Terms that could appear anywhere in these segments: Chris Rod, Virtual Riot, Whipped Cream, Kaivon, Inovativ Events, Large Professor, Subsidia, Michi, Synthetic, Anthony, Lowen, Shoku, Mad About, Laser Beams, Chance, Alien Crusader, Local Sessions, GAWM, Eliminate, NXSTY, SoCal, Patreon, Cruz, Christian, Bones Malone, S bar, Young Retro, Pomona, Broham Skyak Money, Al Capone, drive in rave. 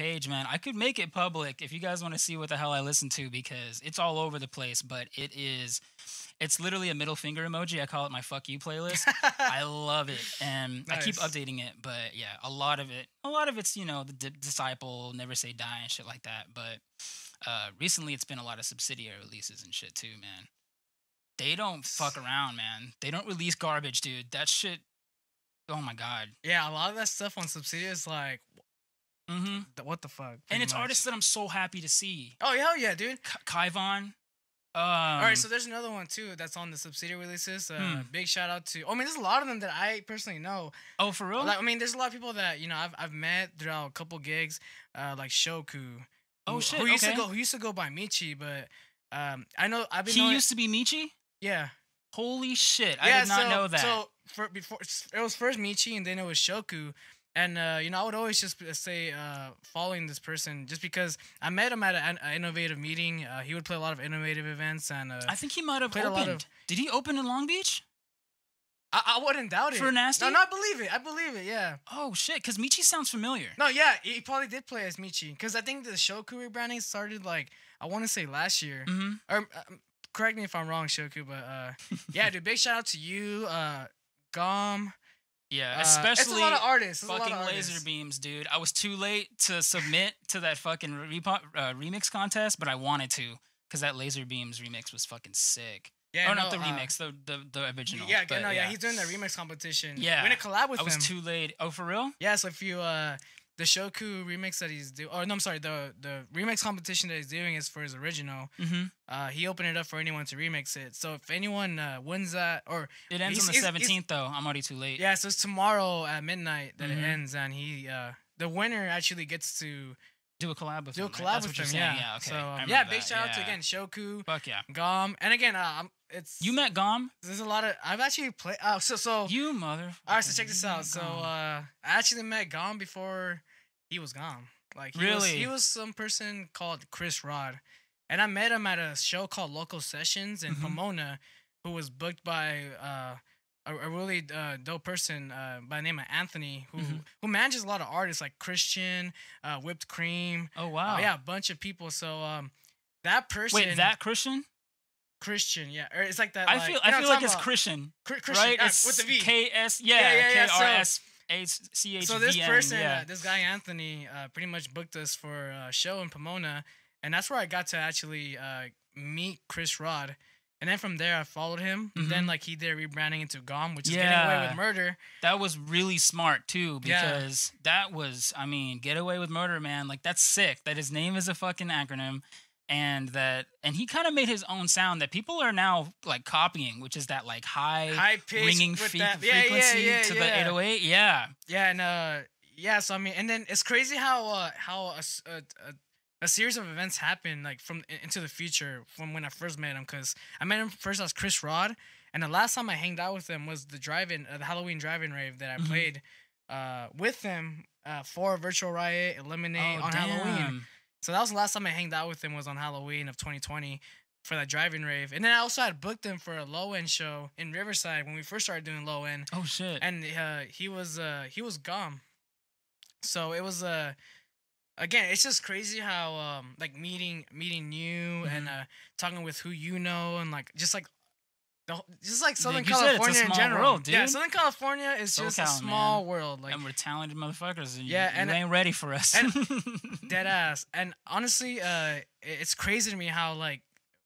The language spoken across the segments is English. page, man. I could make it public if you guys want to see what the hell I listen to, because it's all over the place, but it is... It's literally a middle finger emoji. I call it my fuck you playlist. I love it. And nice. I keep updating it, but yeah, a lot of it's, you know, the Disciple, Never Say Die and shit like that. But recently it's been a lot of Subsidia releases and shit too, man. They don't fuck around, man. They don't release garbage, dude. That shit, oh my God. Yeah, a lot of that stuff on Subsidia is like, what the fuck? And it's artists that I'm so happy to see. Oh, hell yeah, dude. Kaivon. All right, so there's another one too that's on the Subsidia releases. Big shout out to. I mean, there's a lot of them that I personally know. Oh, for real? Like, I mean, there's a lot of people that, you know, I've met throughout a couple gigs, like Shoku. Oh shit! Who used to go by Michi, but I know I've been. He used to be Michi. Yeah. Holy shit! Yeah, I did not know that. So before it was first Michi, and then it was Shoku. And, you know, I would always just say following this person just because I met him at an innovative meeting. He would play a lot of innovative events. And I think he might have opened. Did he open in Long Beach? I wouldn't doubt it. For Nasty? No, I believe it. I believe it, yeah. Oh, shit, because Michi sounds familiar. No, yeah, he probably did play as Michi because I think the Shoku rebranding started, like, I want to say last year. Or correct me if I'm wrong, Shoku, but, yeah, dude, big shout-out to you, GAWM. Yeah, especially it's a lot of artists. Fucking Laser Beams, dude. I was too late to submit to that fucking remix contest, but I wanted to because that Laser Beams remix was fucking sick. Yeah, or not the remix, the original. Yeah, but, yeah, he's doing the remix competition. Yeah, we're gonna collab with him. I was too late. Oh, for real? Yeah. So if you the Shoku remix that he's doing, or no, I'm sorry, the remix competition that he's doing is for his original. He opened it up for anyone to remix it. So if anyone wins that, or it ends on the 17th, though. I'm already too late. Yeah, so it's tomorrow at midnight that it ends, and he the winner actually gets to do a collab with him. Yeah. Yeah, okay. So yeah, big shout out to again Shoku. Fuck yeah, GAWM, and again you met GAWM. There's a lot of I've actually played. So you mother. All right, so check this out. So I actually met GAWM before. He was gone. Like, he was some person called Chris Rod. And I met him at a show called Local Sessions in Pomona, who was booked by a really dope person by the name of Anthony, who manages a lot of artists like Christian, Whipped Cream. Oh, wow. Yeah, a bunch of people. So that person... Wait, that Christian? Christian, yeah. Or it's like that... I feel like it's Christian. Christian, right? It's with the V. K-S... Yeah, K-R-S... So, H-C-H-V-N, so this person, this guy Anthony, pretty much booked us for a show in Pomona, and that's where I got to actually meet Chris Rod, and then from there I followed him. And then like he did rebranding into GAWM, which is Getting Away with Murder. That was really smart too, because that was, I mean, Get Away with Murder, man. Like that's sick. That his name is a fucking acronym, and that he kind of made his own sound that people are now like copying, which is that like high ringing frequency to the 808. Yeah, and so I mean, and then it's crazy how a series of events happened like from into the future from when I first met him, because I met him first as Chris Rod, and the last time I hanged out with him was the drive-in, the Halloween drive-in rave that I played with him for Virtual Riot, Eliminate on Halloween. So that was the last time I hanged out with him, was on Halloween of 2020 for that drive-in rave. And then I also had booked him for a Lowen show in Riverside when we first started doing Lowen. Oh shit. And he was GAWM. So it was again, it's just crazy how like meeting you and talking with who you know, and like just like Southern California in general. World, dude. Yeah, Southern California is SoCal, just a small world. Like, and we're talented motherfuckers, and you ain't ready for us. Dead ass. And honestly, it's crazy to me how like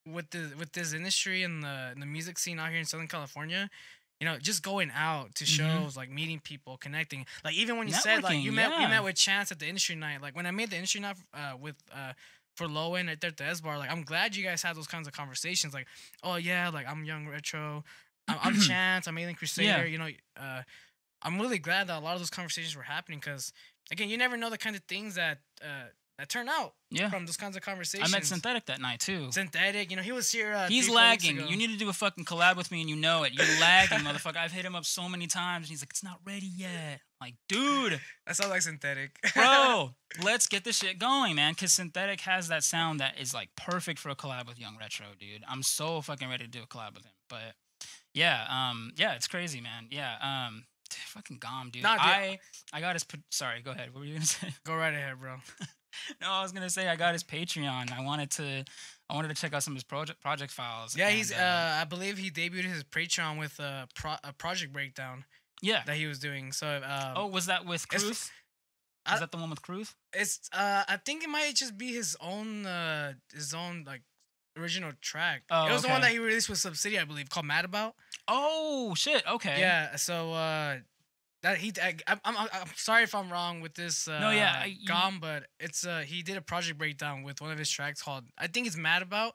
with this industry and the music scene out here in Southern California, you know, just going out to shows, like meeting people, connecting. Like even when you said like you met with Chance at the industry night. Like when I made the industry night for Lowen right there at the S bar, like I'm glad you guys had those kinds of conversations. Like, oh yeah, like I'm Young Retro, I'm Chance, I'm Alien Crusader. You know, I'm really glad that a lot of those conversations were happening, because again, you never know the kind of things that that turn out from those kinds of conversations. I met Synthetic that night too. Synthetic, you know, he was here. He's lagging. You need to do a fucking collab with me, and you know it. You're lagging, motherfucker. I've hit him up so many times, and he's like, it's not ready yet. Like, dude, that sounds like Synthetic. Bro, let's get this shit going, man, because Synthetic has that sound that is like perfect for a collab with Young Retro, dude. I'm so fucking ready to do a collab with him. But yeah, it's crazy, man. Fucking GAWM, dude. Nah, dude. I got his. Sorry, go ahead. What were you gonna say? Go right ahead, bro. No, I was gonna say I got his Patreon. I wanted to check out some of his project files. Yeah, and he's I believe he debuted his Patreon with a project breakdown. Yeah, that he was doing. So oh, was that with Cruz? Is that the one with Cruz? It's I think it might just be his own like original track. Oh, it was okay. The one that he released with Subsidia, I believe, called Mad About. Oh shit! Okay. Yeah. So that he I'm sorry if I'm wrong with this. No, yeah, GAWM, but it's he did a project breakdown with one of his tracks called I think it's Mad About,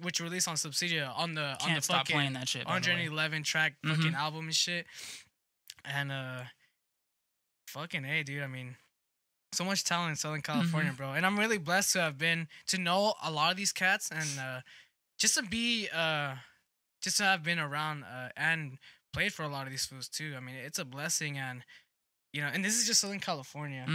which released on Subsidia on the stop fucking playing that shit, 111 track fucking album and shit. And fucking A, dude. I mean, so much talent in Southern California, bro. And I'm really blessed to have been to know a lot of these cats, and just to have been around and played for a lot of these fools too. I mean, it's a blessing, and you know, and this is just Southern California.